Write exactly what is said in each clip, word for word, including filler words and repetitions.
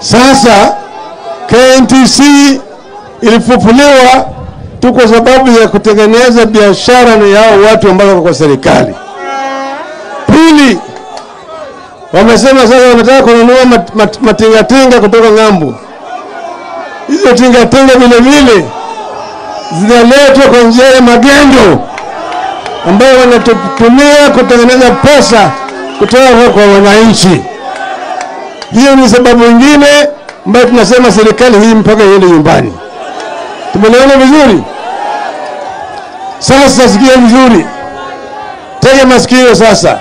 Sasa K N T C ilifufuliwa tu kwa sababu ya kutengeneza biashara na yao watu ambao kwa serikali. Pili, wamesema sasa wanataka kununua mat, mat, matingatinga kutoka ng'ambo. Hizo tingatinga vile vile zinaletwa kwa njia ya magendo ambao wanatumia kutengeneza pesa kutoka kwa wananchi. Hiyo ni sababu nyingine ambayo tunasema serikali hii mpaka iende nyumbani. Tumeelewana vizuri? Sasa sikia vizuri. Tega masikio sasa.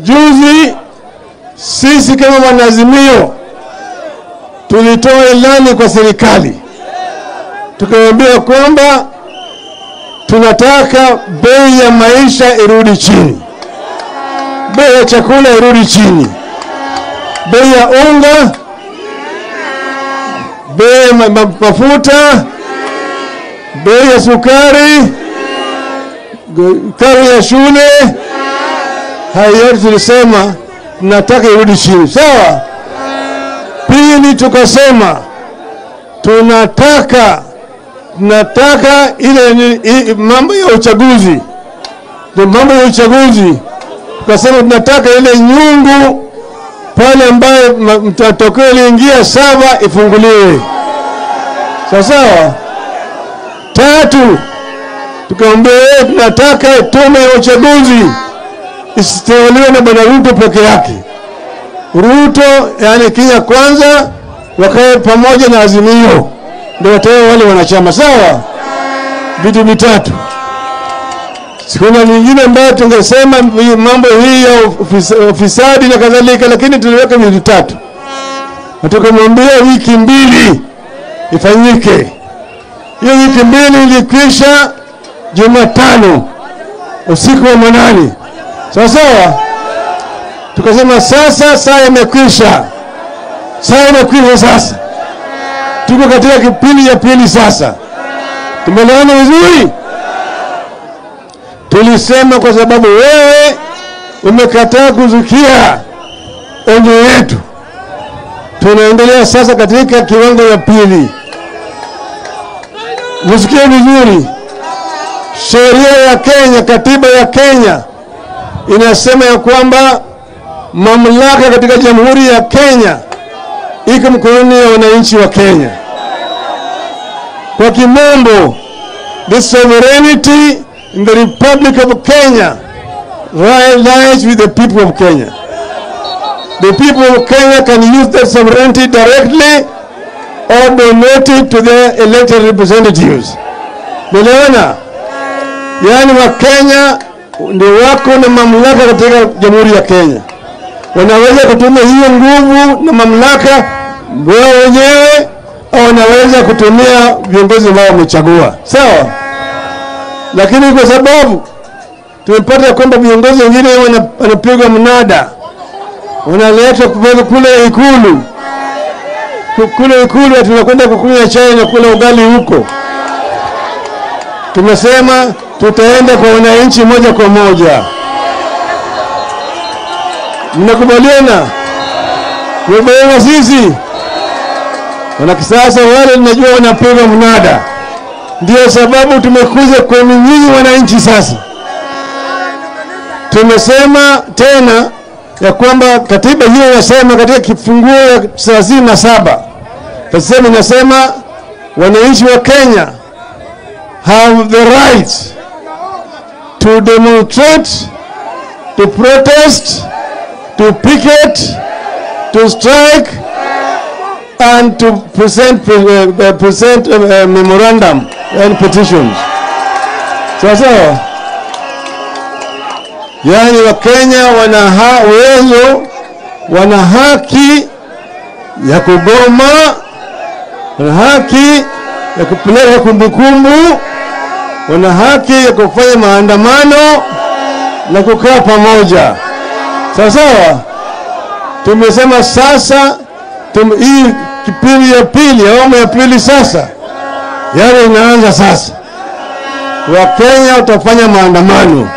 Juzi sisi kama wanazimio tulitoa ilani kwa serikali. Tukawaambia kwamba tunataka bei ya maisha irudi chini. Bei ya chakula irudi chini. Bei ya unga, bei ya mafuta, bei ya sukari, karo ya shule, hayo yote tulisema tunataka irudi chini, sawa. Pili tukasema tunataka tunataka ile mambo ya uchaguzi, ndio mambo ya uchaguzi tukasema tunataka ile nyungu pale ambayo mtatokeo iliingia saba ifunguliwe. Sasa tatu tukaambia tunataka tume ya uchaguzi isiteuliwe na Bwana Ruto peke yake. Ruto yani Kenya Kwanza wakae pamoja na Azimio ndio watewe wale wanachama, sawa. Vitu vitatu. Sikuna nyingine ambayo tungesema mambo hii ya ufisadi na kadhalika, lakini tuliweka miezi tatu. Tukamwambia wiki mbili ifanyike. Hiyo wiki mbili ilikwisha Jumatano usiku wa manane. Sawa sawa? Tukasema sasa saa imekwisha. Saa imekwisha sasa. Tuko katika kipindi ya pili sasa. Tumeelewana vizuri? Tulisema kwa sababu wewe umekataa kuzukia onyo yetu, tunaendelea sasa katika kiwango ya pili. Msikie vizuri. Sheria ya Kenya, katiba ya Kenya inasema ya kwamba mamlaka katika Jamhuri ya Kenya iko mkononi ya wananchi wa Kenya. Kwa kimombo, the sovereignty in the Republic of Kenya lies with the people of Kenya. The people of Kenya can use their sovereignty directly or donate it to their elected representatives. Meleona? Yani wa Kenya ndio wako na mamlaka katika Jamhuri ya Kenya. Wanaweza kutumia hiyo nguvu na mamlaka wao wenyewe au wanaweza kutumia viongozi wao wamechagua. Sawa? Lakini kwa sababu tumepata kwamba viongozi wengine wanapigwa mnada, wanaletwa kule ikulu kule ikulu tunakwenda kukunywa chai na kula ugali huko, tumesema tutaenda kwa wananchi moja kwa moja. Mnakubaliana? Mnakubaliana sisi? Wana kisasa wale tunajua wanapigwa mnada. Ndio sababu tumekuja kwa nyinyi wananchi sasa. Tumesema tena ya kwamba katiba hiyo inasema katika kifungu ya thelathini na saba. Tuseme inasema wananchi wa Kenya have the right to demonstrate, to protest, to picket, to strike and to present uh, present uh, uh, memorandum and petitions. Sasa yani wa Kenya wana uwezo, wana haki ya kugoma, wana haki ya kupeleka kumbukumbu, wana haki ya kufanya maandamano na kukaa pamoja. Sasa tumesema sasa tum, hii kipindi ya pili, awamu ya pili sasa yale inaanza sasa. Wa Kenya utafanya maandamano.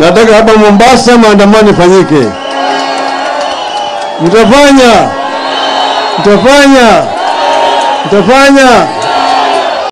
Nataka hapa Mombasa maandamano ifanyike. Mtafanya, mtafanya, mtafanya.